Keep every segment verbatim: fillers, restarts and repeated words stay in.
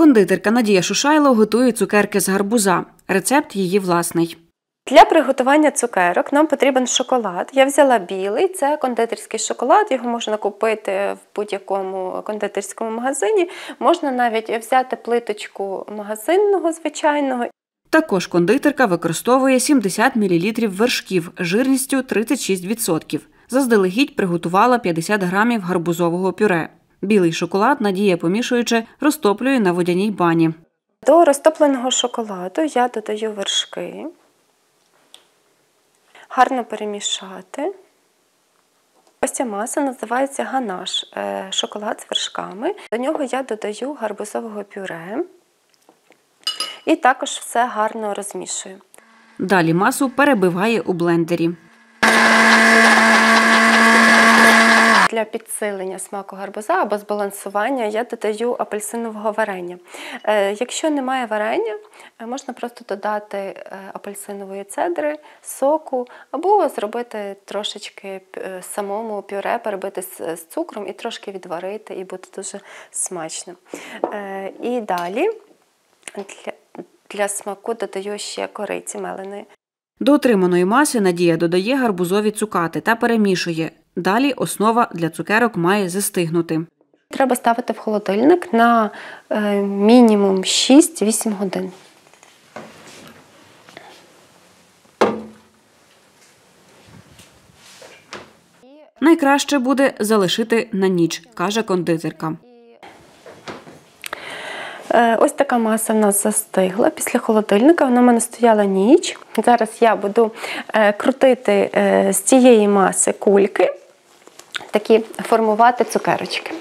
Кондитерка Надія Шушайло готує цукерки з гарбуза. Рецепт її власний. Для приготування цукерок нам потрібен шоколад. Я взяла білий, це кондитерський шоколад, його можна купити в будь-якому кондитерському магазині. Можна навіть взяти плиточку магазинного, звичайного. Також кондитерка використовує сімдесят мілілітрів вершків жирністю тридцять шість відсотків. Заздалегідь приготувала п'ятдесят грамів гарбузового пюре. Білий шоколад Надія, помішуючи, розтоплює на водяній бані. До розтопленого шоколаду я додаю вершки. Гарно перемішати. Ось ця маса називається ганаш – шоколад з вершками. До нього я додаю гарбузового пюре. І також все гарно розмішую. Далі масу перебиває у блендері. Для підсилення смаку гарбуза або збалансування я додаю апельсинового варення. Якщо немає варення, можна просто додати апельсинової цедри, соку, або зробити трошечки самому пюре, перебити з цукром і трошки відварити, і буде дуже смачно. І далі для смаку додаю ще кориці меленої. До отриманої маси Надія додає гарбузові цукати та перемішує. Далі основа для цукерок має застигнути. Треба ставити в холодильник на мінімум шість-вісім годин. Найкраще буде залишити на ніч, каже кондитерка. Ось така маса в нас застигла після холодильника, вона в мене стояла ніч. Зараз я буду крутити з цієї маси кульки, такі формувати цукерочки.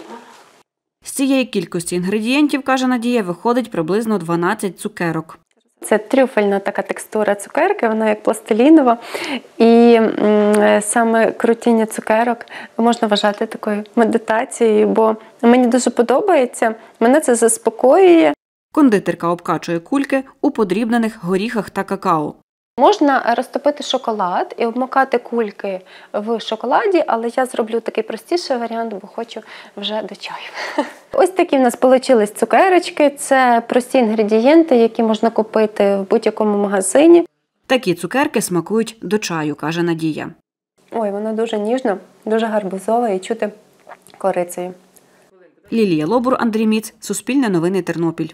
З цієї кількості інгредієнтів, каже Надія, виходить приблизно дванадцять цукерок. Це трюфельна така текстура цукерки, вона як пластилінова. І саме крутіння цукерок можна вважати такою медитацією, бо мені дуже подобається, мене це заспокоює. Кондитерка обкачує кульки у подрібнених горіхах та какао. Можна розтопити шоколад і обмокати кульки в шоколаді, але я зроблю такий простіший варіант, бо хочу вже до чаю. Ось такі в нас вийшли цукерочки. Це прості інгредієнти, які можна купити в будь-якому магазині. Такі цукерки смакують до чаю, каже Надія. Ой, вона дуже ніжна, дуже гарбузова і чути корицею. Лілія Лобур, Андрій Міць, Суспільне новини, Тернопіль.